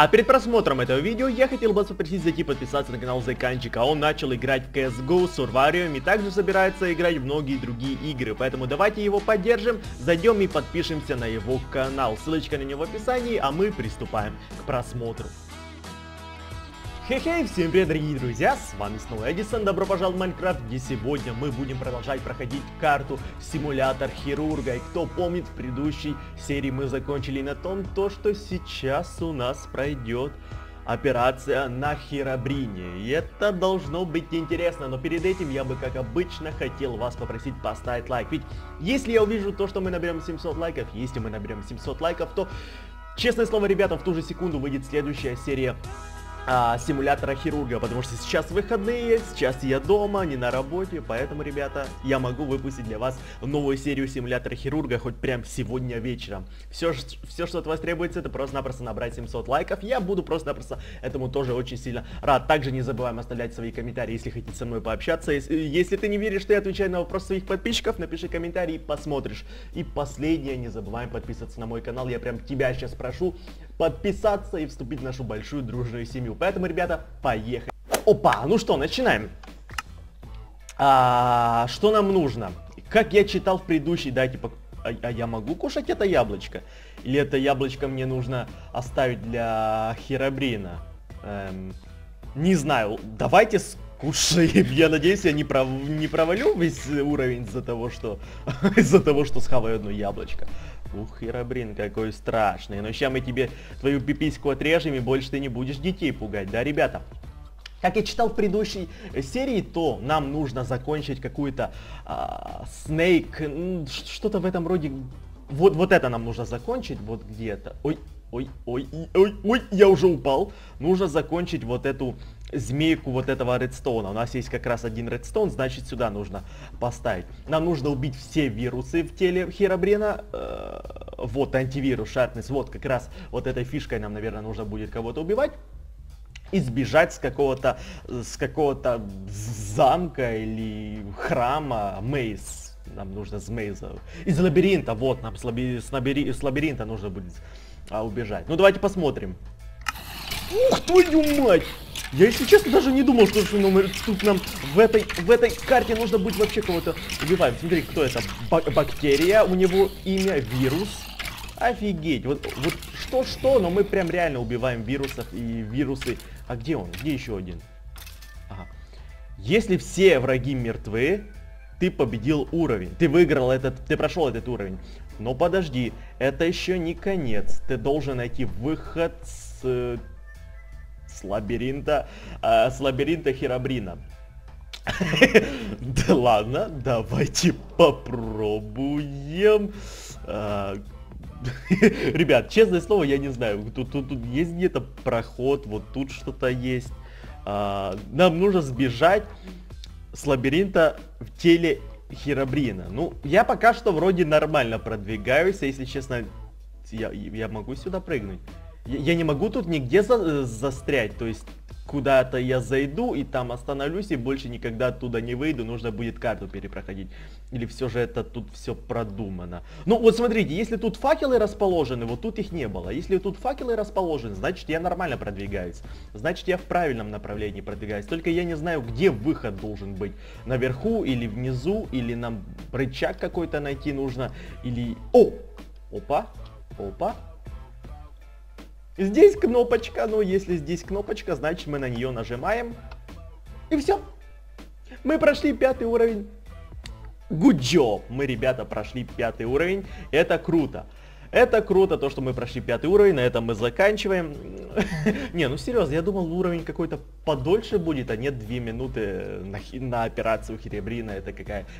А перед просмотром этого видео я хотел вас попросить зайти подписаться на канал Зайканчика. Он начал играть в CSGO, Survarium и также собирается играть в многие другие игры. Поэтому давайте его поддержим, зайдем и подпишемся на его канал. Ссылочка на него в описании, а мы приступаем к просмотру. Хе-хей, всем привет, дорогие друзья, с вами снова Эдисон, добро пожаловать в Майнкрафт, где сегодня мы будем продолжать проходить карту Симулятор Хирурга. И кто помнит, в предыдущей серии мы закончили на том, что сейчас у нас пройдет операция на Херобрине. И это должно быть интересно, но перед этим я бы, как обычно, хотел вас попросить поставить лайк. Ведь если я увижу то, что мы наберем 700 лайков, если мы наберем 700 лайков, то, честное слово, ребята, в ту же секунду выйдет следующая серия Симулятора Хирурга, потому что сейчас выходные, сейчас я дома, не на работе, поэтому, ребята, я могу выпустить для вас новую серию Симулятора Хирурга хоть прям сегодня вечером. Все, что от вас требуется, это просто-напросто набрать 700 лайков, я буду просто-напросто этому тоже очень сильно рад. Также не забываем оставлять свои комментарии, если хотите со мной пообщаться. Если ты не веришь, что я отвечаю на вопросы своих подписчиков, напиши комментарий и посмотришь. И последнее, не забываем подписаться на мой канал, я прям тебя сейчас прошу подписаться и вступить в нашу большую дружную семью. Поэтому, ребята, поехали. Опа, ну что, начинаем. Что нам нужно? Как я читал в предыдущей, а я могу кушать это яблочко? Или это яблочко мне нужно оставить для Херобрина? Не знаю, давайте скушаем. Я надеюсь, я не провалю весь уровень из-за того, что схаваю одно яблочко. Ух, Херобрин, какой страшный. Но сейчас мы тебе твою пипиську отрежем, и больше ты не будешь детей пугать, да, ребята? Как я читал в предыдущей серии, то нам нужно закончить какую-то снейк, что-то в этом роде. Вот это нам нужно закончить, вот где-то. Ой, ой, ой, ой, ой, я уже упал. Нужно закончить вот эту змейку вот этого редстоуна. У нас есть как раз один редстоун, значит, сюда нужно поставить. Нам нужно убить все вирусы в теле Херобрина. Вот антивирус, шарпнес, вот как раз вот этой фишкой нам, наверное, нужно будет кого-то убивать. И сбежать с какого-то замка или храма, мейс. Нам нужно с мейза, из лабиринта, вот нам с лабиринта нужно будет убежать. Ну давайте посмотрим. Ух, твою мать! Я, если честно, даже не думал, что тут нам в этой карте нужно будет вообще кого-то убивать. Смотри, кто это? Бактерия, у него имя вирус. Офигеть, вот что-что, но мы прям реально убиваем вирусов и вирусы. А где он? Где еще один? Ага. Если все враги мертвы, ты победил уровень, ты выиграл этот, ты прошел этот уровень. Но подожди, это еще не конец. Ты должен найти выход с лабиринта Херобрина. Да ладно, давайте попробуем. Ребят, честное слово, я не знаю, тут есть где-то проход, вот тут что-то есть. Нам нужно сбежать с лабиринта в теле Херобрина. Ну, я пока что вроде нормально продвигаюсь, а если честно, я могу сюда прыгнуть. Я не могу тут нигде застрять, то есть куда-то я зайду и там остановлюсь и больше никогда оттуда не выйду, нужно будет карту перепроходить. Или все же это тут все продумано? Ну вот смотрите, если тут факелы расположены, вот тут их не было. Если тут факелы расположены, значит я нормально продвигаюсь. Значит я в правильном направлении продвигаюсь. Только я не знаю, где выход должен быть. Наверху или внизу, или нам рычаг какой-то найти нужно, или... О! Опа! Опа! Здесь кнопочка, ну если здесь кнопочка, значит мы на нее нажимаем. И все. Мы прошли 5-й уровень. Good job. Мы, ребята, прошли 5-й уровень. Это круто. Это круто, то, что мы прошли 5-й уровень. На этом мы заканчиваем. Не, ну серьезно, я думал, уровень какой-то подольше будет, а нет 2 минуты на операцию Херобрина. Это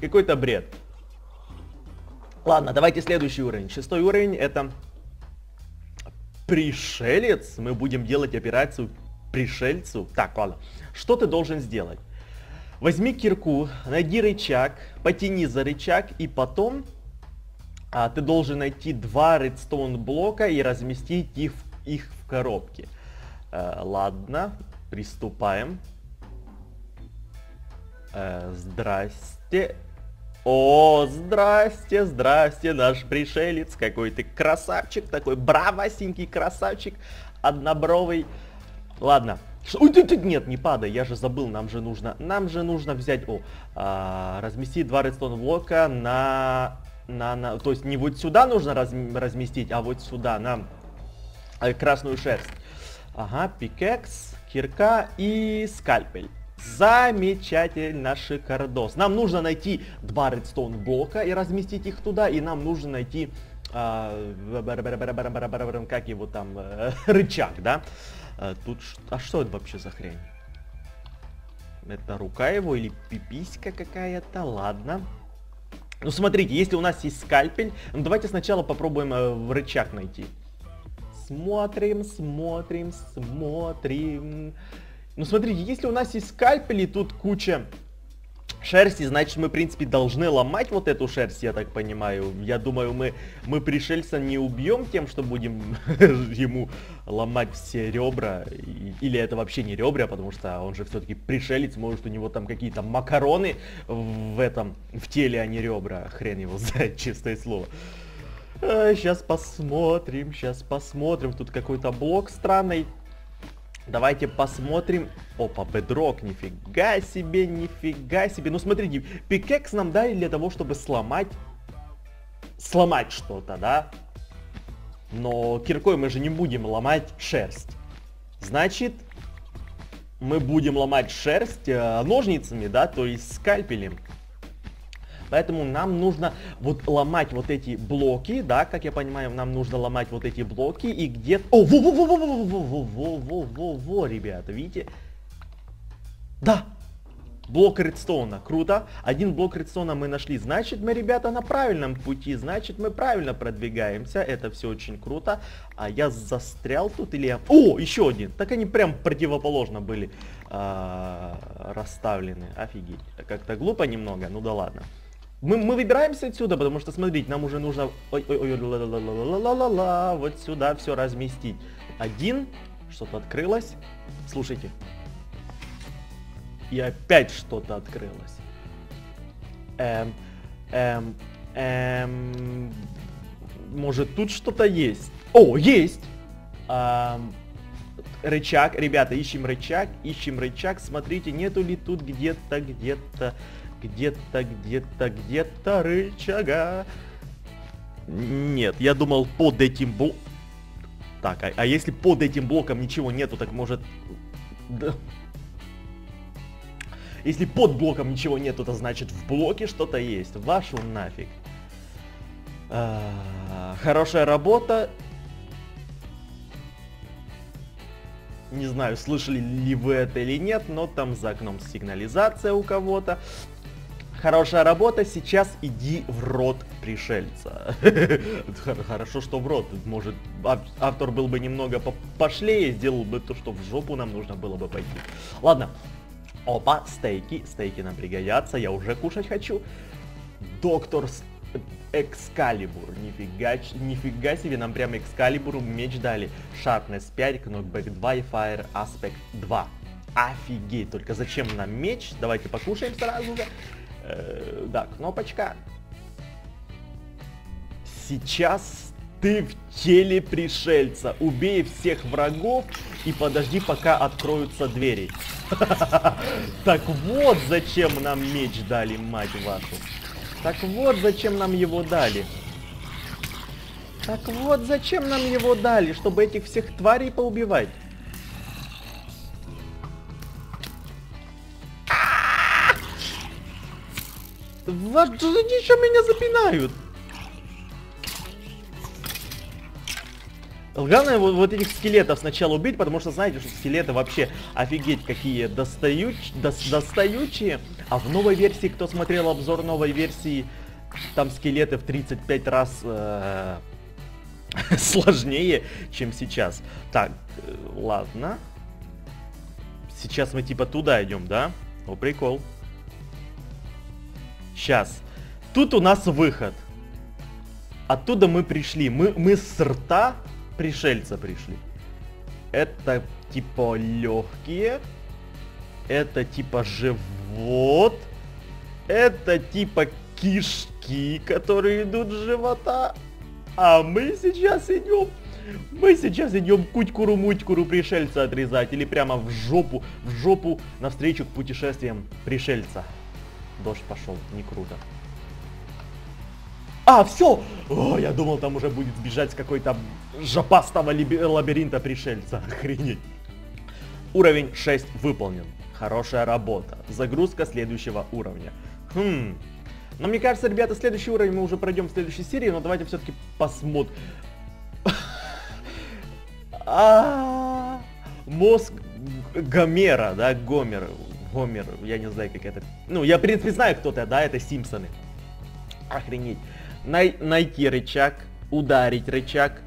какой-то бред. Ладно, давайте следующий уровень. 6-й уровень, это... Пришелец? Мы будем делать операцию пришельцу? Так, ладно. Что ты должен сделать? Возьми кирку, найди рычаг, потяни за рычаг, и потом ты должен найти 2 редстоун блока и разместить их в коробке. Ладно, приступаем. Здрасте. О, здрасте, здрасте, наш пришелец, какой ты красавчик, такой бравасенький красавчик. однобровый. Ладно. Ой, ты, нет, не падай, я же забыл, нам же нужно взять, разместить 2 редстоун блока на, то есть не вот сюда нужно разместить, а вот сюда, на красную шерсть. Ага, пикэкс, кирка и скальпель. Замечательно, шикардос. Нам нужно найти 2 редстоун блока и разместить их туда, и нам нужно найти, как его там, рычаг, да? Тут, а что это вообще за хрень? Это рука его или пиписька какая-то? Ладно. Ну смотрите, если у нас есть скальпель, ну, давайте сначала попробуем рычаг найти. Смотрим. Ну смотрите, если у нас есть скальпель и тут куча шерсти, значит мы в принципе должны ломать вот эту шерсть, я так понимаю. Я думаю, мы пришельца не убьем тем, что будем ему ломать все ребра. Или это вообще не ребра, потому что он же все-таки пришелец, может у него там какие-то макароны в теле, а не ребра. Хрен его знает, честное слово. Сейчас посмотрим. Тут какой-то блок странный. Давайте посмотрим. Опа, бедрок, нифига себе. Ну смотрите, пикэкс нам дали для того, чтобы сломать что-то, да? Но киркой мы же не будем ломать шерсть. Значит, мы будем ломать шерсть ножницами, да, то есть скальпелем. Поэтому нам нужно вот ломать вот эти блоки, да, как я понимаю, нам нужно ломать вот эти блоки и где-то... О, во-во-во, ребята, видите? Да, блок редстоуна, круто. Один блок редстоуна мы нашли, значит мы, ребята, на правильном пути, значит мы правильно продвигаемся, это все очень круто. А я застрял тут или я... О, еще один, так они прям противоположно были расставлены, офигеть. Как-то глупо немного, ну да ладно. Мы выбираемся отсюда, потому что, смотрите, нам уже нужно вот сюда все разместить. Один, что-то открылось. Слушайте. И опять что-то открылось. Может, тут что-то есть? О, есть! Рычаг, ребята, ищем рычаг. Смотрите, нету ли тут где-то рычага. Нет, я думал под этим блоком. Так, а если под этим блоком ничего нету, так может... Да. Если под блоком ничего нету, то значит в блоке что-то есть. Вашу нафиг. Хорошая работа. Не знаю, слышали ли вы это или нет, но там за окном сигнализация у кого-то. Хорошая работа, сейчас иди в рот пришельца. Хорошо, что в рот. Может, автор был бы немного пошлее, сделал бы то, что в жопу нам нужно было бы пойти. Ладно. Опа, стейки нам пригодятся, я уже кушать хочу. Доктор Экскалибур, нифига себе, нам прям Экскалибуру меч дали. Sharpness 5, Knockback 2 и Fire Aspect 2. Офигеть, только зачем нам меч? Давайте покушаем сразу же. Да, кнопочка. Сейчас ты в теле пришельца. Убей всех врагов и подожди, пока откроются двери. Так вот, зачем нам меч дали, мать вашу. Так вот, зачем нам его дали, чтобы этих всех тварей поубивать. Вас еще меня запинают. Главное вот этих скелетов сначала убить, потому что знаете, что скелеты вообще офигеть какие достающие. А в новой версии, кто смотрел обзор новой версии, там скелеты в 35 раз сложнее, чем сейчас. Так, ладно. Сейчас мы типа туда идем, да? О, прикол. Сейчас. Тут у нас выход. Оттуда мы пришли. Мы с рта пришельца пришли. Это типа легкие. Это типа живот. Это типа кишки, которые идут с живота. А мы сейчас идем Мы сейчас идем кутькуру-мутькуру пришельца отрезать. Или прямо в жопу навстречу к путешествиям пришельца. Дождь пошел, не круто. А, все! О, я думал, там уже будет сбежать с какой-то жопастого лабиринта пришельца. Охренеть. Уровень 6 выполнен. Хорошая работа. Загрузка следующего уровня. Хм. Но мне кажется, ребята, следующий уровень мы уже пройдем в следующей серии, но давайте все-таки посмотрим. Мозг Гомера, да, Гомер. Гомер, я не знаю, как это... Ну, я, в принципе, знаю, кто ты, да, это Симпсоны. Охренеть. Найти рычаг, ударить рычаг,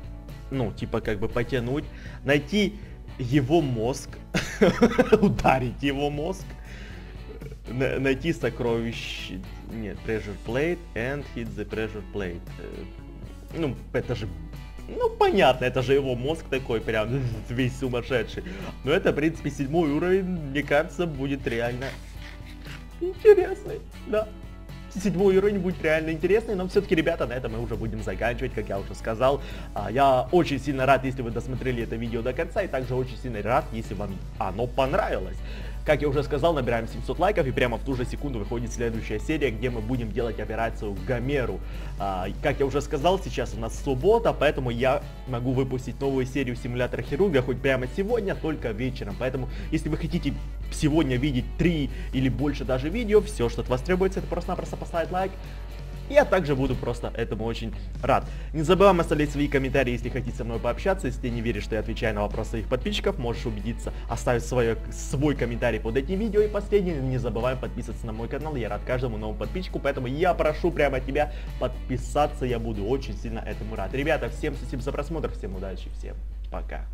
ну, типа, как бы потянуть, найти его мозг, ударить его мозг, найти сокровище, нет, pressure plate, and hit the pressure plate. Ну, это же, ну, понятно, это же его мозг такой, прям, весь сумасшедший. Но это, в принципе, 7-й уровень, мне кажется, будет реально интересный, да. 7-й уровень будет реально интересный, но все-таки, ребята, на этом мы уже будем заканчивать, как я уже сказал. Я очень сильно рад, если вы досмотрели это видео до конца, и также очень сильно рад, если вам оно понравилось. Как я уже сказал, набираем 700 лайков, и прямо в ту же секунду выходит следующая серия, где мы будем делать операцию Гомеру. Как я уже сказал, сейчас у нас суббота, поэтому я могу выпустить новую серию Симулятора хирурга хоть прямо сегодня, только вечером. Поэтому, если вы хотите сегодня видеть 3 или больше даже видео, все, что от вас требуется, это просто-напросто поставить лайк. Я также буду просто этому очень рад. Не забываем оставлять свои комментарии, если хотите со мной пообщаться. Если ты не веришь, что я отвечаю на вопросы своих подписчиков, можешь убедиться, оставить свой комментарий под этим видео. И последнее, не забываем подписываться на мой канал. Я рад каждому новому подписчику, поэтому я прошу прямо тебя подписаться. Я буду очень сильно этому рад. Ребята, всем спасибо за просмотр, всем удачи, всем пока.